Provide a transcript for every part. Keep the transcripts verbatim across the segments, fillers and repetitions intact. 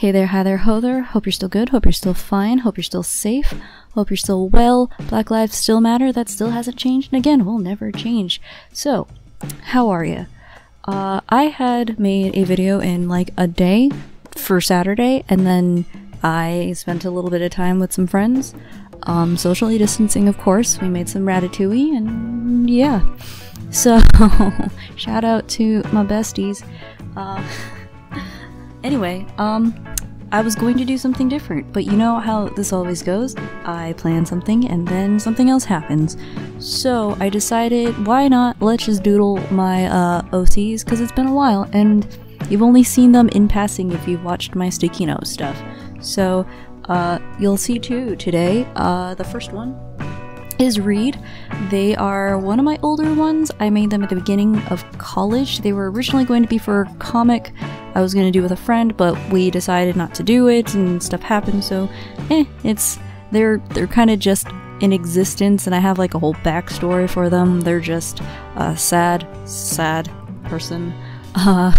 Hey there, hi there, ho there. Hope you're still good, hope you're still fine, hope you're still safe, hope you're still well. Black lives still matter, that still hasn't changed, and again, will never change. So, how are you? Uh, I had made a video in like a day for Saturday, and then I spent a little bit of time with some friends. Um, socially distancing, of course. We made some ratatouille, and yeah. So, shout out to my besties. Uh, anyway, um, I was going to do something different, but you know how this always goes. I plan something, and then something else happens. So, I decided, why not? Let's just doodle my uh, O Cs, because it's been a while, and you've only seen them in passing if you've watched my Stikino stuff. So, uh, you'll see two today. Uh, the first one is Reed. They are one of my older ones. I made them at the beginning of college. They were originally going to be for a comic I was going to do with a friend, but we decided not to do it and stuff happened, so eh, it's they're they're kind of just in existence, and I have like a whole backstory for them. They're just a sad, sad person uh,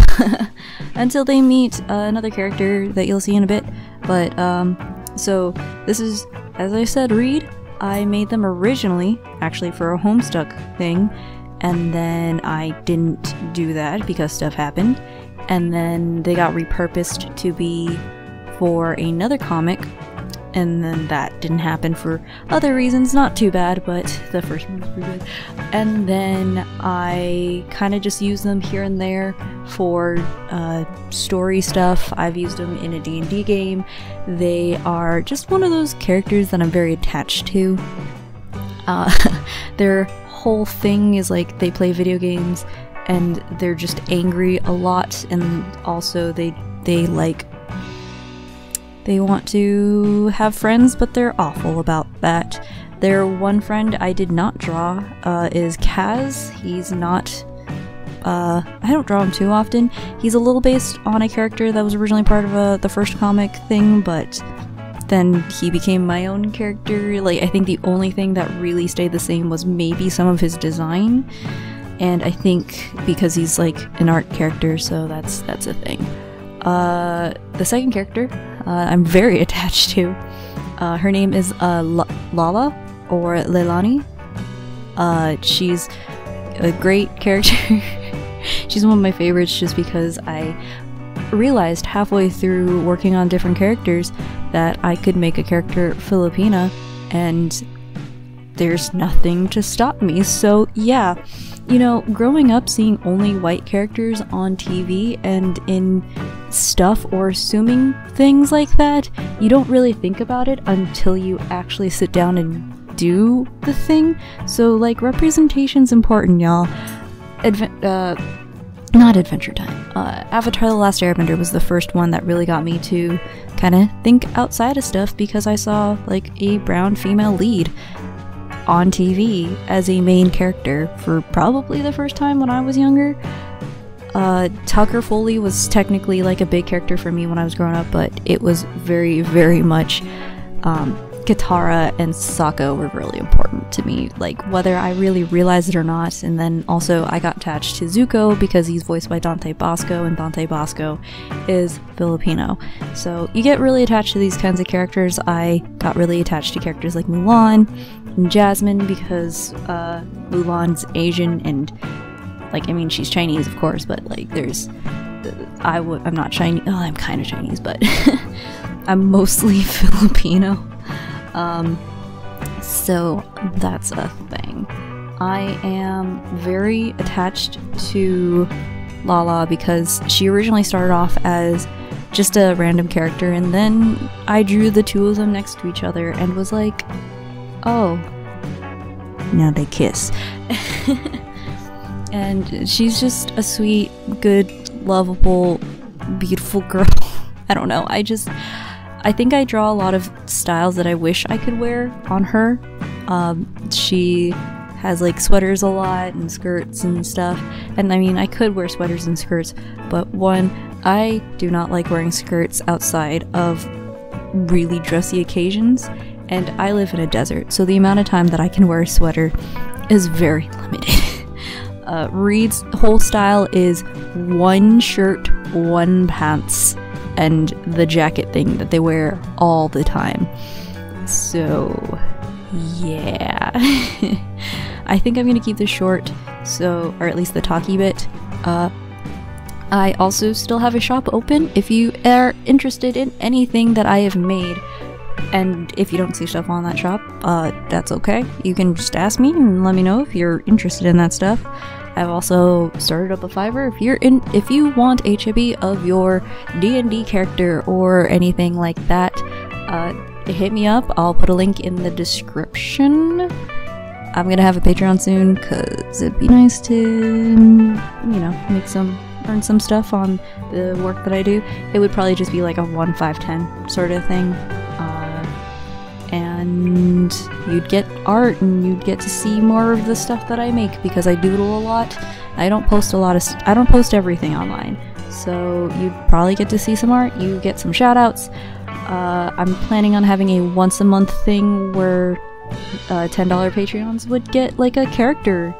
until they meet uh, another character that you'll see in a bit. But um, so this is, as I said, Reed. I made them originally, actually, for a Homestuck thing, and then I didn't do that because stuff happened, and then they got repurposed to be for another comic, and then that didn't happen for other reasons, not too bad, but the first one was pretty good. And then I kind of just used them here and there for uh, story stuff. I've used them in a D and D game. They are just one of those characters that I'm very attached to. Uh, their whole thing is like they play video games and they're just angry a lot, and also they they like they want to have friends, but they're awful about that. Their one friend I did not draw uh, is Kaz. He's not... Uh, I don't draw him too often. He's a little based on a character that was originally part of a, the first comic thing, but then he became my own character. Like, I think the only thing that really stayed the same was maybe some of his design. And I think because he's like an art character, so that's, that's a thing. Uh, the second character uh, I'm very attached to. Uh, her name is uh, Lala, or Leilani. Uh, she's a great character. She's one of my favorites just because I realized halfway through working on different characters that I could make a character Filipina, and there's nothing to stop me. So yeah, you know, growing up seeing only white characters on T V and in stuff, or assuming things like that, you don't really think about it until you actually sit down and do the thing. So like, representation's important, y'all. Advent uh not Adventure Time. Uh, Avatar the Last Airbender was the first one that really got me to kind of think outside of stuff, because I saw like a brown female lead on T V as a main character for probably the first time when I was younger. Uh, Tucker Foley was technically like a big character for me when I was growing up, but it was very, very much um, Katara and Sokka were really important to me, like whether I really realized it or not. And then also I got attached to Zuko because he's voiced by Dante Bosco, and Dante Bosco is Filipino. So you get really attached to these kinds of characters. I got really attached to characters like Mulan and Jasmine because uh, Mulan's Asian, and like, I mean, she's Chinese, of course, but like, there's, I would, I'm not Chinese, oh, I'm kind of Chinese, but I'm mostly Filipino. Um, so that's a thing. I am very attached to Lala because she originally started off as just a random character, and then I drew the two of them next to each other and was like, oh, now they kiss. And she's just a sweet, good, lovable, beautiful girl. I don't know, I just, I think I draw a lot of styles that I wish I could wear on her. Um, she has like sweaters a lot and skirts and stuff, and I mean, I could wear sweaters and skirts, but one, I do not like wearing skirts outside of really dressy occasions, and I live in a desert, so the amount of time that I can wear a sweater is very limited. Uh, Reed's whole style is one shirt, one pants, and the jacket thing that they wear all the time. So yeah. I think I'm gonna keep this short, so, or at least the talky bit. Uh, I also still have a shop open if you are interested in anything that I have made. And if you don't see stuff on that shop, uh, that's okay. You can just ask me and let me know if you're interested in that stuff. I've also started up a Fiverr. If you're in, if you want a chibi of your D and D character or anything like that, uh, hit me up. I'll put a link in the description. I'm gonna have a Patreon soon, cause it'd be nice to, you know, make some, earn some stuff on the work that I do. It would probably just be like a one, five, ten sort of thing. And you'd get art, and you'd get to see more of the stuff that I make, because I doodle a lot. I don't post a lot of st I don't post everything online, so you'd probably get to see some art. You get some shoutouts. Uh, I'm planning on having a once a month thing where uh, ten dollar Patreons would get like a character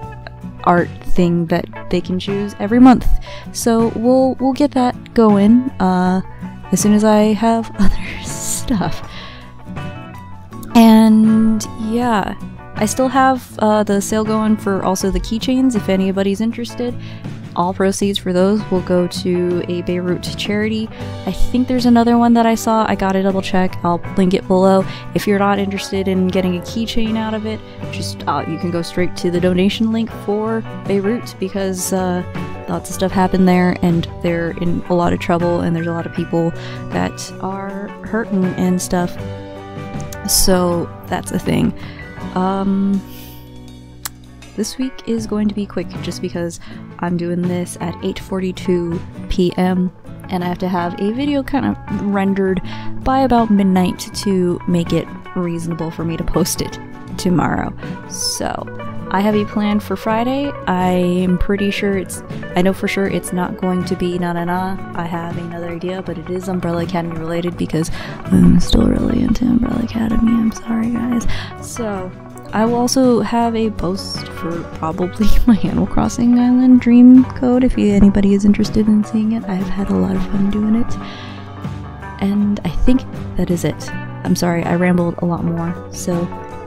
art thing that they can choose every month. So we'll we'll get that going uh, as soon as I have other stuff. And yeah, I still have uh, the sale going for also the keychains if anybody's interested. All proceeds for those will go to a Beirut charity. I think there's another one that I saw. I gotta double check. I'll link it below. If you're not interested in getting a keychain out of it, just uh, you can go straight to the donation link for Beirut, because uh, lots of stuff happened there and they're in a lot of trouble, and there's a lot of people that are hurting and stuff. So that's a thing. Um, this week is going to be quick just because I'm doing this at eight forty-two p m and I have to have a video kind of rendered by about midnight to make it reasonable for me to post it tomorrow. So I have a plan for Friday. I am pretty sure it's, I know for sure it's not going to be na na na. I have another idea, but it is Umbrella Academy related because I'm still really into Umbrella Academy. I'm sorry, guys. So I will also have a post for probably my Animal Crossing Island dream code if you, anybody is interested in seeing it. I've had a lot of fun doing it. And I think that is it. I'm sorry, I rambled a lot more. So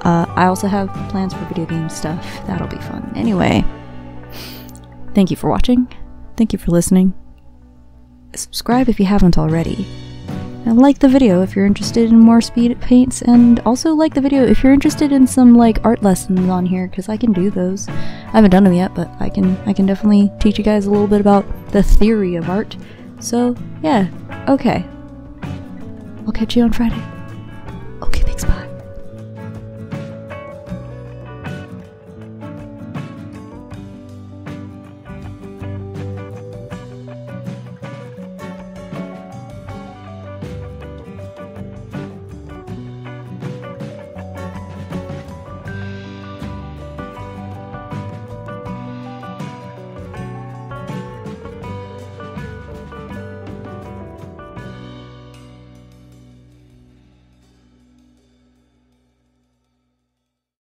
Uh, I also have plans for video game stuff. That'll be fun. Anyway, thank you for watching. Thank you for listening. Subscribe if you haven't already. And like the video if you're interested in more speed paints, and also like the video if you're interested in some like art lessons on here, because I can do those. I haven't done them yet, but I can, I can definitely teach you guys a little bit about the theory of art. So yeah, okay. I'll catch you on Friday.